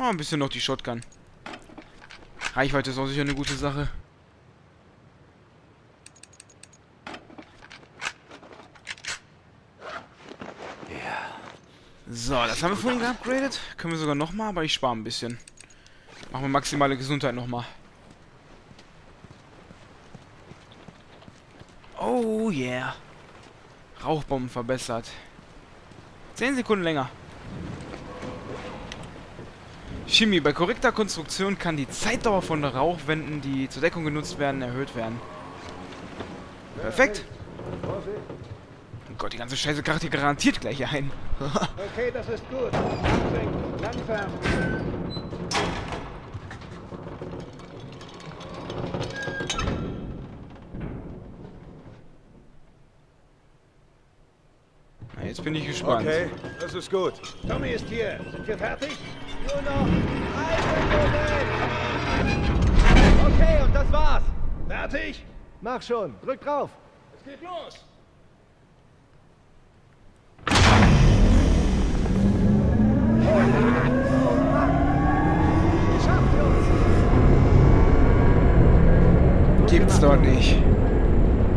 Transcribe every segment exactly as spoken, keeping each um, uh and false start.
Oh, ein bisschen noch die Shotgun. Reichweite ist auch sicher eine gute Sache. So, das haben wir vorhin geupgradet. Können wir sogar nochmal, aber ich spare ein bisschen. Machen wir maximale Gesundheit nochmal. Oh yeah. Rauchbomben verbessert. Zehn Sekunden länger. Chemie. Bei korrekter Konstruktion kann die Zeitdauer von Rauchwänden, die zur Deckung genutzt werden, erhöht werden. Perfekt. Oh Gott, die ganze Scheiße kracht hier garantiert gleich ein. Okay, das ist gut. Langsam. Na, jetzt bin ich gespannt. Okay, das ist gut. Tommy ist hier. Sind wir fertig? Nur noch eine Minute. Okay, und das war's. Fertig? Mach schon. Drück drauf. Es geht los. Gibt's doch nicht.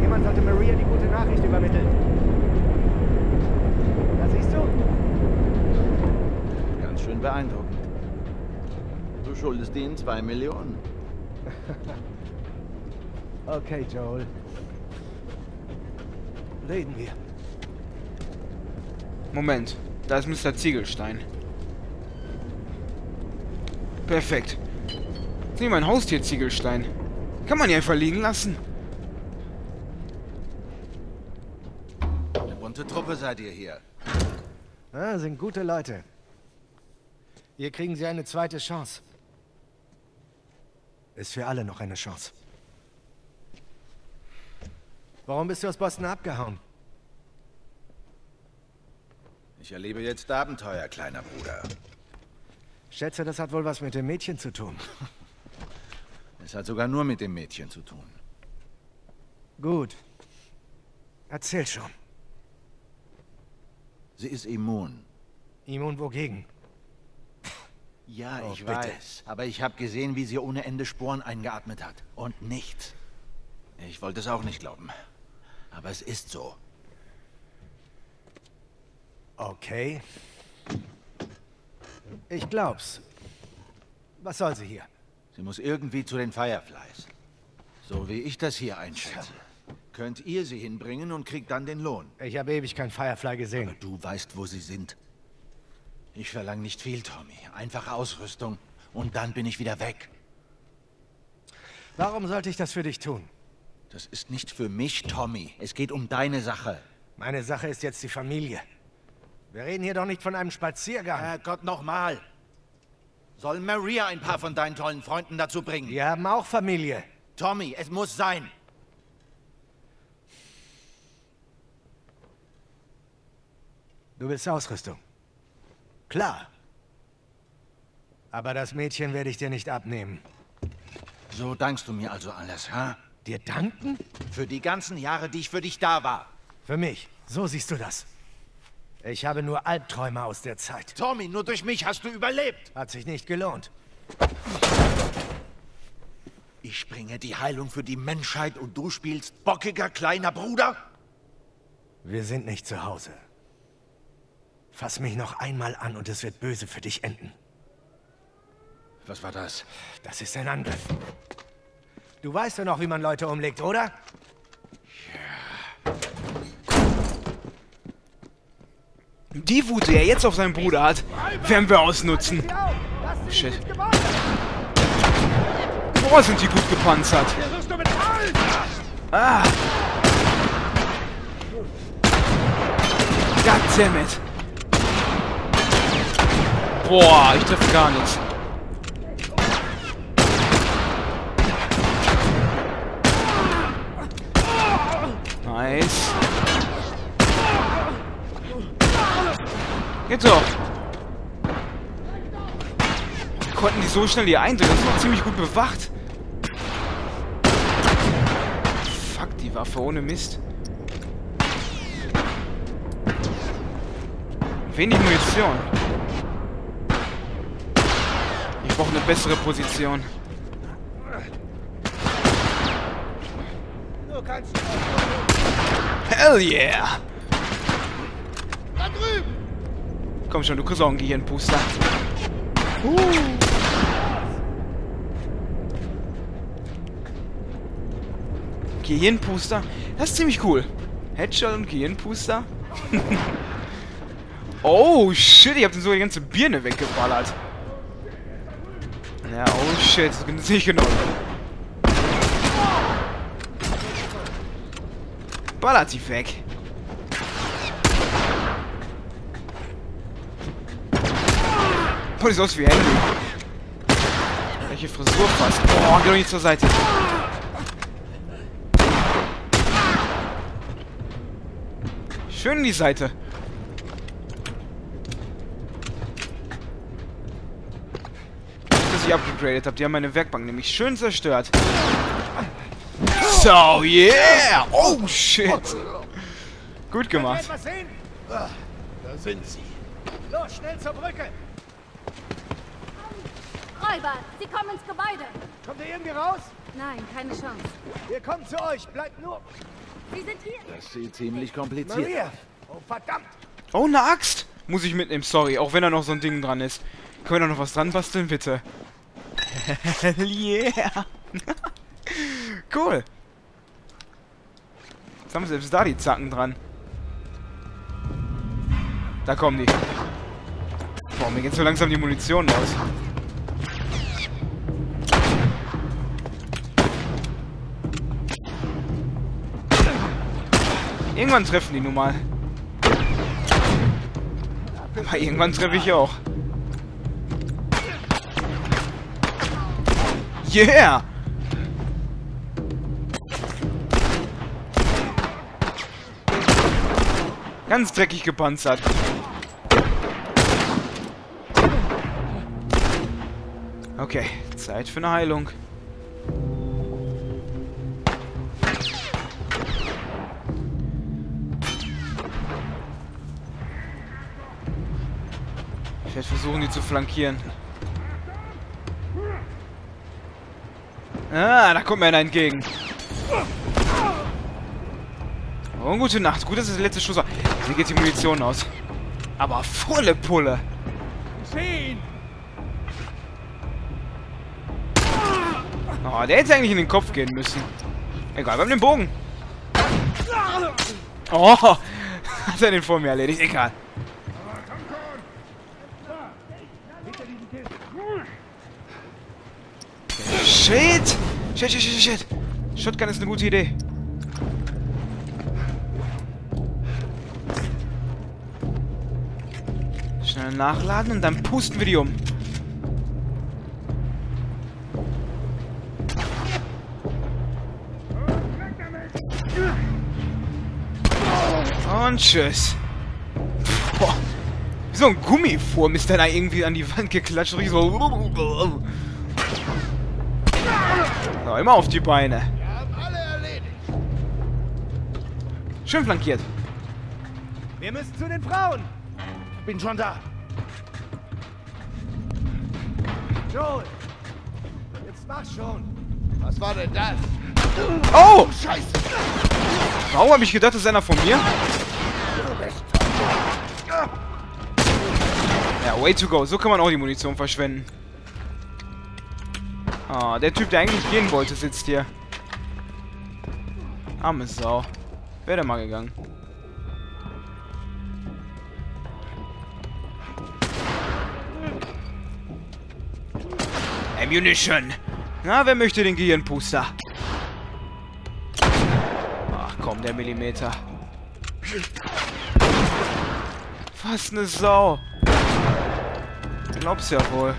Jemand sollte Maria die gute Nachricht übermitteln. Da siehst du? Ganz schön beeindruckend. Du schuldest ihnen zwei Millionen. Okay, Joel. Reden wir. Moment, da ist Mister Ziegelstein. Perfekt. Jetzt nehmen wir ein Haustier Ziegelstein. Kann man ja einfach liegen lassen. Eine bunte Truppe seid ihr hier. Ah, sind gute Leute. Hier kriegen sie eine zweite Chance. Ist für alle noch eine Chance. Warum bist du aus Boston abgehauen? Ich erlebe jetzt Abenteuer, kleiner Bruder. Schätze, das hat wohl was mit dem Mädchen zu tun. Es hat sogar nur mit dem Mädchen zu tun. Gut. Erzähl schon. Sie ist immun. Immun wogegen? Ja, oh, ich bitte. weiß. Aber ich habe gesehen, wie sie ohne Ende Sporen eingeatmet hat. Und nichts. Ich wollte es auch nicht glauben. Aber es ist so. Okay. Ich glaub's. Was soll sie hier? Sie muss irgendwie zu den Fireflies. So wie ich das hier einschätze. Könnt ihr sie hinbringen und kriegt dann den Lohn. Ich habe ewig kein Firefly gesehen. Aber du weißt, wo sie sind. Ich verlange nicht viel, Tommy. Einfache Ausrüstung und dann bin ich wieder weg. Warum sollte ich das für dich tun? Das ist nicht für mich, Tommy. Es geht um deine Sache. Meine Sache ist jetzt die Familie. Wir reden hier doch nicht von einem Spaziergang. Herrgott, nochmal. Soll Maria ein paar von deinen tollen Freunden dazu bringen? Wir haben auch Familie. Tommy, es muss sein. Du willst Ausrüstung. Klar. Aber das Mädchen werde ich dir nicht abnehmen. So dankst du mir also alles, ha? Dir danken? Für die ganzen Jahre, die ich für dich da war. Für mich. So siehst du das. Ich habe nur Albträume aus der Zeit. Tommy, nur durch mich hast du überlebt. Hat sich nicht gelohnt. Ich bringe die Heilung für die Menschheit und du spielst bockiger kleiner Bruder? Wir sind nicht zu Hause. Fass mich noch einmal an und es wird böse für dich enden. Was war das? Das ist ein Angriff. Du weißt ja noch, wie man Leute umlegt, oder? Die Wut, die er jetzt auf seinen Bruder hat, werden wir ausnutzen. Shit. Boah, sind die gut gepanzert. Ah. Goddammit. Boah, ich treffe gar nichts. Nice. Geht doch! Wie konnten die so schnell hier eindringen? Das war ziemlich gut bewacht. Fuck, die Waffe ohne Mist. Wenig Munition. Ich brauche eine bessere Position. Hell yeah! Da drüben! Komm schon, du kriegst auch einen Gehirnpuster. Uh. Gehirnpuster? Das ist ziemlich cool. Headshot und Gehirnpuster? Oh shit, ich hab den sogar die ganze Birne weggeballert. Ja, oh shit, das ist nicht genau. Ballert die weg. Oh, das ist aus wie Handy. Welche Frisur passt. Oh, geh doch nicht zur Seite. Schön in die Seite. Dass ich abgegradet habe. Die haben meine Werkbank nämlich schön zerstört. So, yeah! Oh, shit! Gut gemacht. Da sind sie. Los, schnell zur Brücke! Räuber, sie kommen ins Gebäude. Kommt ihr irgendwie raus? Nein, keine Chance. Wir kommen zu euch, bleibt nur... Sie sind hier. Das sieht ziemlich kompliziert aus. Maria! Oh, verdammt! Oh, eine Axt! Muss ich mitnehmen, sorry. Auch wenn da noch so ein Ding dran ist. Können wir da noch was dran basteln, bitte? Yeah! Cool! Jetzt haben wir selbst da die Zacken dran. Da kommen die. Boah, mir geht so langsam die Munition aus. Irgendwann treffen die nun mal. Aber irgendwann treffe ich auch. Yeah! Ganz dreckig gepanzert. Okay, Zeit für eine Heilung. Ich werde versuchen, die zu flankieren. Ah, da kommt mir einer entgegen. Oh, gute Nacht. Gut, dass es der letzte Schuss war. Hier geht die Munition aus. Aber volle Pulle. Oh, der hätte eigentlich in den Kopf gehen müssen. Egal, wir haben den Bogen. Oh, hat er den vor mir erledigt. Egal. Shit! Shit, shit, shit, shit! Shotgun ist eine gute Idee. Schnell nachladen und dann pusten wir die um. Und tschüss. Boah. Wie so ein Gummiform ist dann da irgendwie an die Wand geklatscht. Und ich so... So, immer auf die Beine. Wir haben alle erledigt. Schön flankiert. Wir müssen zu den Frauen. Ich bin schon da. Joel, jetzt mach schon. Was war denn das? Oh! Scheiße! Warum habe ich gedacht, das ist einer von mir? Ja, way to go. So kann man auch die Munition verschwenden. Ah, oh, der Typ, der eigentlich gehen wollte, sitzt hier. Arme Sau. Wäre der mal gegangen. Ammunition. Na, wer möchte den Gehirnpuster? Ach komm, der Millimeter. Was eine Sau. Glaub's ja wohl.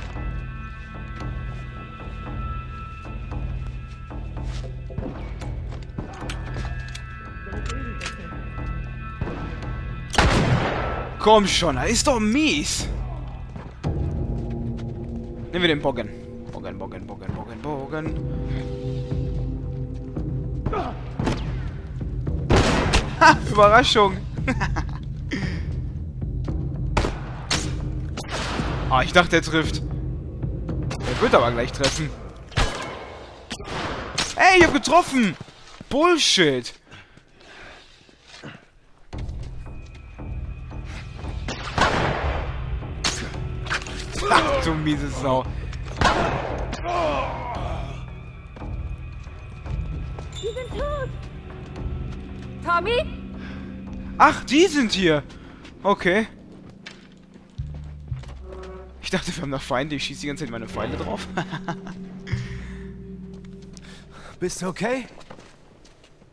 Komm schon, das ist doch mies. Nehmen wir den Bogen. Bogen, Bogen, Bogen, Bogen, Bogen. Ha, Überraschung. Ah, oh, ich dachte, er trifft. wird aber gleich treffen. Ey, ich hab getroffen! Bullshit! Ach, du miese Sau. Die sind tot! Tommy? Ach, die sind hier! Okay. Ich dachte, wir haben noch Feinde. Ich schieße die ganze Zeit meine Feinde drauf. Bist du okay?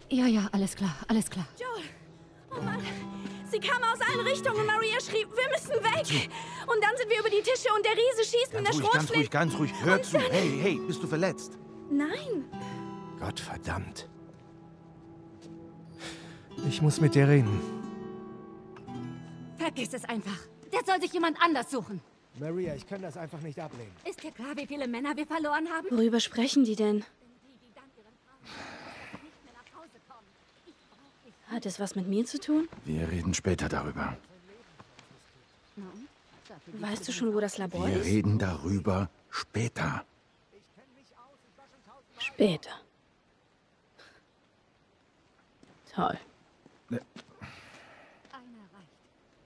Ja, ja, alles klar, alles klar. Joel! Oh Mann! Sie kamen aus allen Richtungen. Maria schrie, wir müssen weg. Und dann sind wir über die Tische und der Riese schießt mit der Schrotflinte. Ganz ruhig, ganz ruhig, hör und zu. Hey, hey, bist du verletzt? Nein. Gott verdammt. Ich muss mit dir reden. Vergiss es einfach. Der soll sich jemand anders suchen. Maria, ich kann das einfach nicht ablehnen. Ist dir klar, wie viele Männer wir verloren haben? Worüber sprechen die denn? Hat es was mit mir zu tun? Wir reden später darüber. Weißt du schon, wo das Labor ist? Wir reden darüber später. Später. Toll. Ne.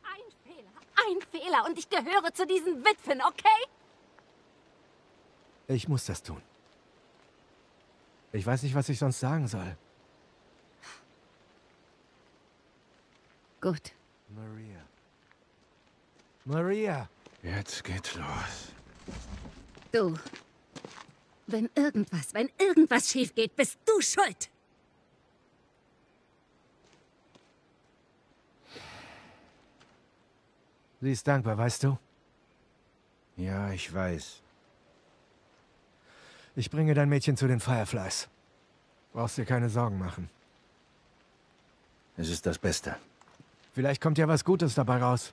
Ein Fehler, ein Fehler und ich gehöre zu diesen Witwen, okay? Ich muss das tun. Ich weiß nicht, was ich sonst sagen soll. Gut. Maria. Maria! Jetzt geht's los. Du. Wenn irgendwas, wenn irgendwas schief geht, bist du schuld. Sie ist dankbar, weißt du? Ja, ich weiß. Ich bringe dein Mädchen zu den Fireflies. Brauchst dir keine Sorgen machen. Es ist das Beste. Vielleicht kommt ja was Gutes dabei raus.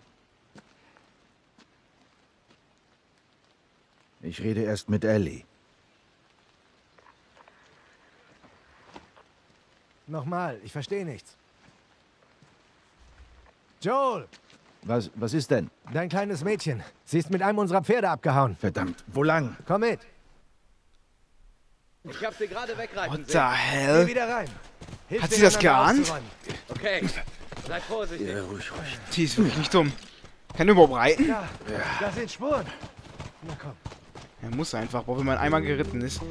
Ich rede erst mit Ellie. Nochmal, ich verstehe nichts. Joel! Was, was ist denn? Dein kleines Mädchen. Sie ist mit einem unserer Pferde abgehauen. Verdammt, wo lang? Komm mit! Ich hab sie gerade wegreiten sehen. What the hell? Geh wieder rein. Hilf Hat sie das geahnt? Okay. Sei vorsichtig. Ja, ruhig, ruhig. Die ist wirklich nicht dumm. Kann du überhaupt reiten? Ja, ja. Da sind Spuren. Na komm. Er muss einfach, boah, wenn man einmal geritten ist.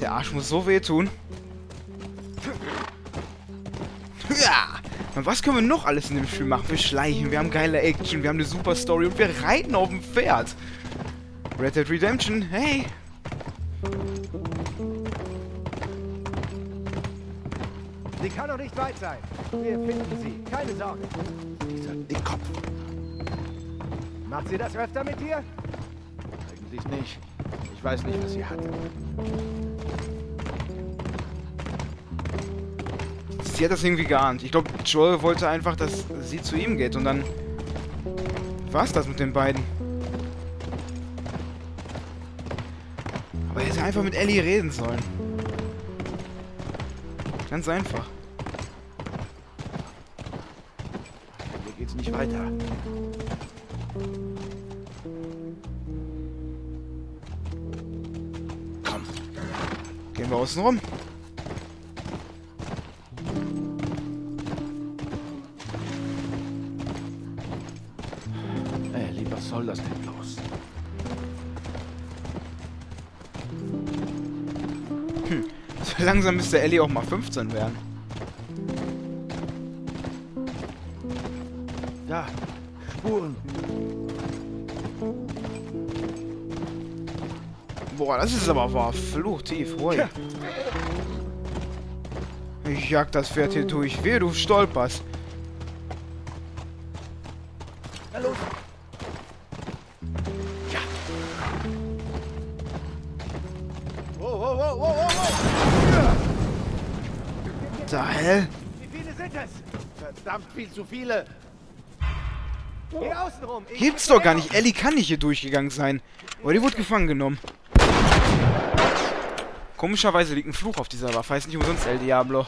Der Arsch muss so wehtun. Ja! Und was können wir noch alles in dem Spiel machen? Wir schleichen, wir haben geile Action, wir haben eine super Story und wir reiten auf dem Pferd. Red Dead Redemption, hey! Sie kann doch nicht weit sein. Wir finden sie. Keine Sorge. Dieser Dickkopf. Macht sie das öfter mit dir? Eigentlich nicht. Ich weiß nicht, was sie hat. Sie hat das irgendwie geahnt. Ich glaube, Joel wollte einfach, dass sie zu ihm geht. Und dann war's das mit den beiden. Aber er hätte einfach mit Ellie reden sollen. Ganz einfach. Hier geht's nicht weiter. Komm. Gehen wir außen rum. Ey, lieber, was soll das denn bloß? Hm. So langsam müsste Ellie auch mal fünfzehn werden. Da, Spuren. Boah, das ist aber wahr. Fluch tief, ruhig. Ja. Ich jag das Pferd hier durch. Wehe, du stolperst. Hallo. Ja. Wow, wow, wow, wow, wow. Was der Hell? Wie viele sind es? Verdammt viel zu viele. Hier außen rum. Gibt's doch gar nicht. Ellie kann nicht hier durchgegangen sein. Aber die wurde gefangen genommen. Komischerweise liegt ein Fluch auf dieser Waffe. Heißt nicht umsonst El Diablo.